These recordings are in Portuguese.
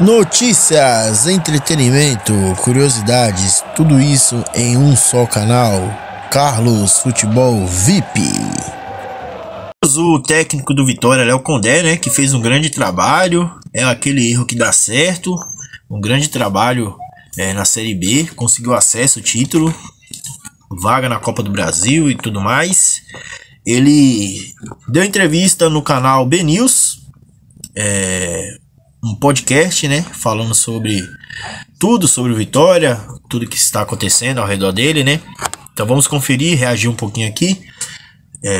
Notícias, entretenimento, curiosidades, tudo isso em um só canal, Carlos Futebol VIP. O técnico do Vitória, Léo Condé, né, que fez um grande trabalho, é aquele erro que dá certo, um grande trabalho na Série B, conseguiu acesso, título, vaga na Copa do Brasil e tudo mais. Ele deu entrevista no canal B News, um podcast, né, falando sobre tudo, sobre o Vitória, tudo que está acontecendo ao redor dele, né. Então vamos conferir, reagir um pouquinho aqui.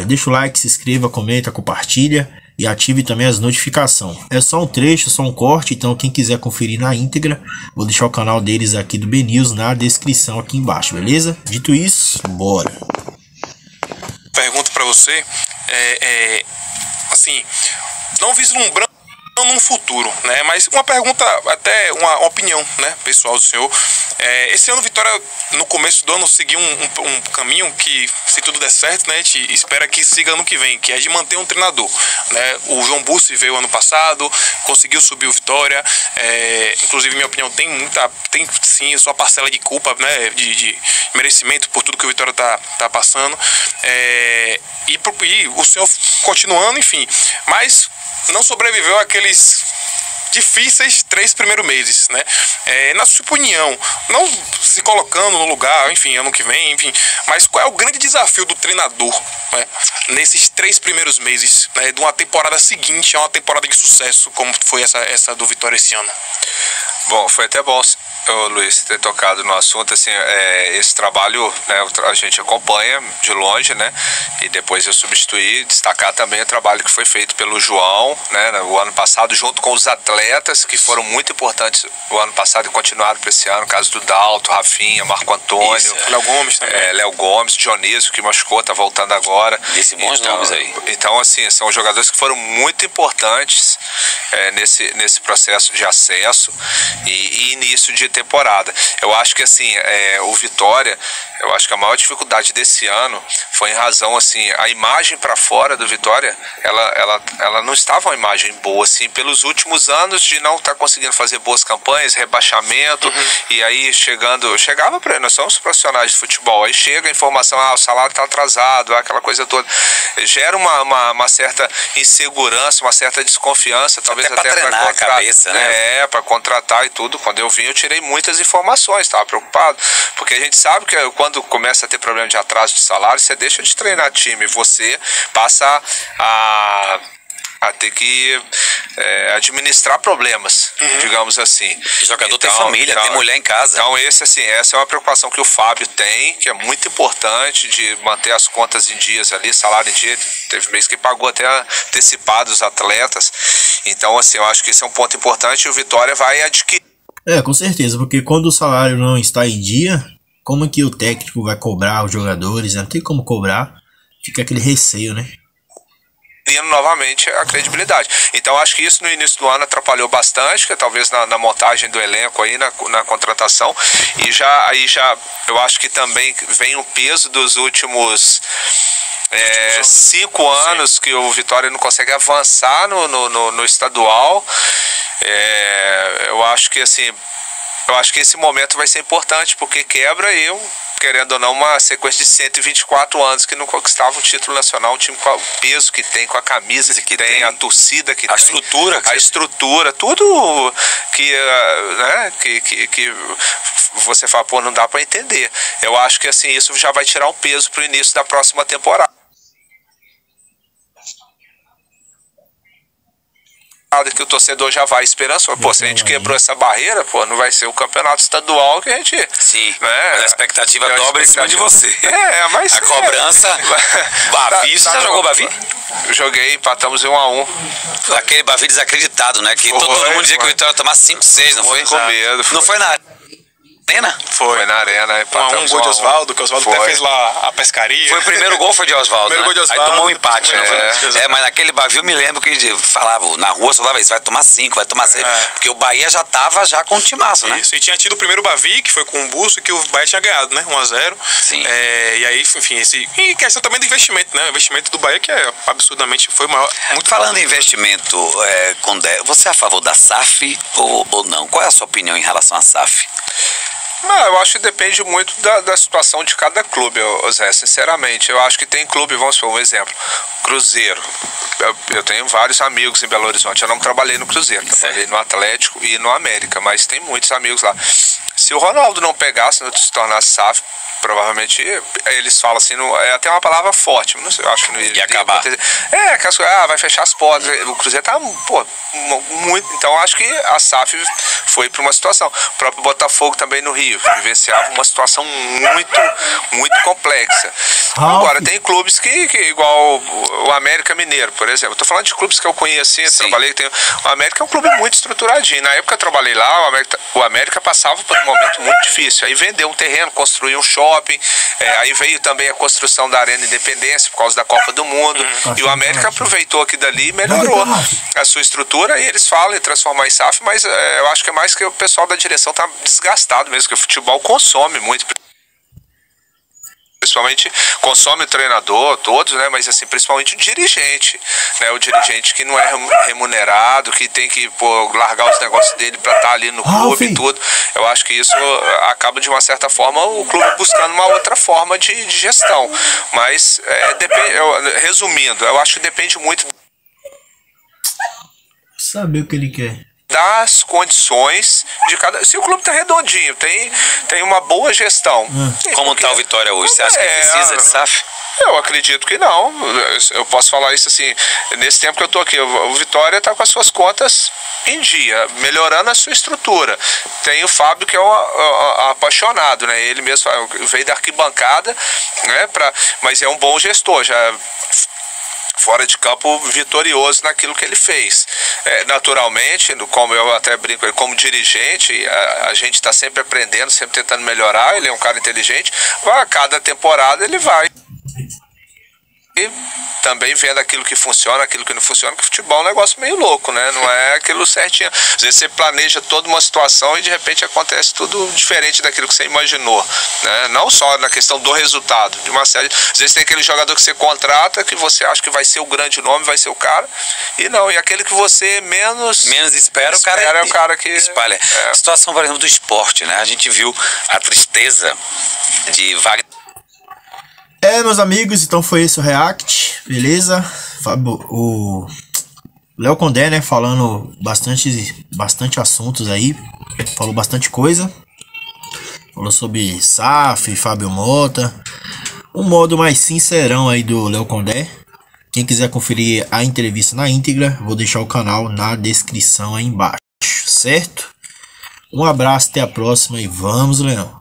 Deixa o like, se inscreva, comenta, compartilha e ative também as notificações. É só um trecho, só um corte, então quem quiser conferir na íntegra, vou deixar o canal deles aqui do B News na descrição aqui embaixo, beleza? Dito isso, bora! Pergunto pra você, assim, não vislumbrando num futuro, né? Mas uma pergunta, até uma opinião, né, pessoal do senhor. Esse ano Vitória, no começo do ano, seguiu um caminho que, se tudo der certo, né, a gente espera que siga ano que vem, que é de manter um treinador, né? O João Busso veio ano passado, conseguiu subir o Vitória, inclusive, minha opinião, tem sim sua parcela de culpa, né, de merecimento por tudo que o Vitória tá passando, e o senhor continuando, enfim, mas não sobreviveu àqueles difíceis 3 primeiros meses, né? Na sua opinião, não se colocando no lugar, enfim, ano que vem, enfim, mas qual é o grande desafio do treinador, né, nesses 3 primeiros meses, né, de uma temporada seguinte a uma temporada de sucesso, como foi essa do Vitória esse ano? Bom, foi até bom, Luiz, ter tocado no assunto, assim, esse trabalho, né, a gente acompanha de longe, né, e depois eu substituí, destacar também o trabalho que foi feito pelo João, né, o ano passado, junto com os atletas que foram muito importantes o ano passado e continuaram para esse ano, no caso do Dalto, Rafinha, Marco Antônio. Isso, Léo Gomes também. Léo Gomes, Dionísio, que machucou, tá voltando agora. Desses bons nomes aí. Então, assim, são jogadores que foram muito importantes nesse processo de acesso e início de temporada. Eu acho que, assim, o Vitória, eu acho que a maior dificuldade desse ano foi em razão, assim, a imagem para fora do Vitória, ela não estava uma imagem boa, assim, pelos últimos anos de não estar conseguindo fazer boas campanhas, rebaixamento, e aí chegava para nós, somos profissionais de futebol, aí chega a informação, o salário está atrasado, aquela coisa toda, gera uma certa insegurança, uma certa desconfiança, talvez até para contratar, a cabeça, né? Para contratar e tudo. Quando eu vim, eu tirei muitas informações, estava preocupado, porque a gente sabe que quando começa a ter problema de atraso de salário, você deixa de treinar time, você passa a ter que administrar problemas, digamos assim. O jogador tem família, tem mulher em casa. Então, essa é uma preocupação que o Fábio tem, que é muito importante, de manter as contas em dias ali, salário em dia. Teve mês que pagou até antecipado os atletas. Então, assim, eu acho que esse é um ponto importante, e o Vitória vai adquirir. Com certeza, porque quando o salário não está em dia, como é que o técnico vai cobrar os jogadores? Não tem como cobrar, fica aquele receio, né? Novamente a credibilidade. Então acho que isso no início do ano atrapalhou bastante, que talvez na montagem do elenco aí, na contratação, e já eu acho que também vem o peso dos últimos 5 anos que o Vitória não consegue avançar no estadual. Eu acho que, assim, eu acho que esse momento vai ser importante, porque quebra, querendo ou não, uma sequência de 124 anos que não conquistava um título nacional, um time com o peso que tem, com a camisa que tem, a torcida que tem, a estrutura, tudo que, né, que você fala, pô, não dá para entender. Eu acho que, assim, isso já vai tirar um peso para o início da próxima temporada, que o torcedor já vai esperançoso. Pô, se a gente quebrou essa barreira, pô, não vai ser o campeonato estadual que a gente... Sim, né, a expectativa dobra em cima de você. Mas... A cobrança... Ba-Vi, você já jogou Ba-Vi? Joguei, empatamos em 1x1. Aquele Ba-Vi desacreditado, né? Que todo mundo dizia que o Vitória ia tomar 5-6, não foi? Com medo. Não foi nada. Arena? Foi na Arena. Um gol de Osvaldo, que o Osvaldo até fez lá a pescaria. Foi o primeiro gol, foi de Osvaldo, né? Aí tomou um empate, né? É, mas naquele Ba-Vi eu me lembro que falava, na rua só dava isso, vai tomar 5, vai tomar 6. Porque o Bahia já tava já com o timaço, né? Isso, e tinha tido o primeiro Ba-Vi, que foi com o Busso, que o Bahia tinha ganhado, né? 1-0. Sim. E aí, enfim, e questão também do investimento, né? O investimento do Bahia que é absurdamente, foi maior. Muito falando em investimento, Condé, você é a favor da SAF ou não? Qual é a sua opinião em relação à SAF? Não, eu acho que depende muito da situação de cada clube, Zé, sinceramente. Eu acho que tem clube, vamos por um exemplo, Cruzeiro. Eu tenho vários amigos em Belo Horizonte. Eu não trabalhei no Cruzeiro, trabalhei no Atlético e no América, mas tem muitos amigos lá. Se o Ronaldo não pegasse, não se tornasse SAF, provavelmente, eles falam assim, não, é até uma palavra forte, não sei, eu acho que não ia acabar. Vai fechar as portas, o Cruzeiro tá, pô, muito, então acho que a SAF foi para uma situação. O próprio Botafogo também no Rio, vivenciava uma situação muito complexa. Agora, tem clubes que igual o América Mineiro, por exemplo, tô falando de clubes que eu conheci, trabalhei, o América é um clube muito estruturadinho, na época eu trabalhei lá, o América passava por um momento muito difícil, aí vendeu um terreno, construiu um shopping, aí veio também a construção da Arena Independência por causa da Copa do Mundo, e o América aproveitou aqui dali e melhorou a sua estrutura, e eles falam em transformar em SAF, mas eu acho que é mais que o pessoal da direção tá desgastado mesmo, que o futebol consome muito, principalmente consome o treinador, todos, né, mas assim, principalmente o dirigente, né, o dirigente que não é remunerado, que tem que largar os negócios dele para estar ali no clube e tudo. Eu acho que isso acaba de uma certa forma o clube buscando uma outra forma de gestão, mas resumindo, eu acho que depende muito saber o que ele quer, das condições de cada... Se o clube tá redondinho, tem uma boa gestão. Como tá o Vitória hoje? Você acha que precisa de SAF? Eu acredito que não. Eu posso falar isso assim, nesse tempo que eu tô aqui, o Vitória tá com as suas contas em dia, melhorando a sua estrutura. Tem o Fábio, que é um apaixonado, né? Ele mesmo veio da arquibancada, né? Mas é um bom gestor, já... fora de campo, vitorioso naquilo que ele fez. Naturalmente, como eu até brinco, como dirigente, a gente está sempre aprendendo, sempre tentando melhorar, ele é um cara inteligente, a cada temporada ele vai. E também vendo aquilo que funciona, aquilo que não funciona, que futebol é um negócio meio louco, né? Não é aquilo certinho. Às vezes você planeja toda uma situação e de repente acontece tudo diferente daquilo que você imaginou, né? Não só na questão do resultado, de uma série. Às vezes tem aquele jogador que você contrata, que você acha que vai ser o grande nome, vai ser o cara, e não, e aquele que você menos espera, o cara é o cara que espalha. A situação, por exemplo, do esporte, né? A gente viu a tristeza de Wagner. Meus amigos, então foi esse o react, beleza? O Léo Condé, né, falando bastante assuntos aí, falou bastante coisa. Falou sobre SAF, Fábio Motta, um modo mais sincerão aí do Léo Condé. Quem quiser conferir a entrevista na íntegra, vou deixar o canal na descrição aí embaixo, certo? Um abraço, até a próxima e vamos, Leão!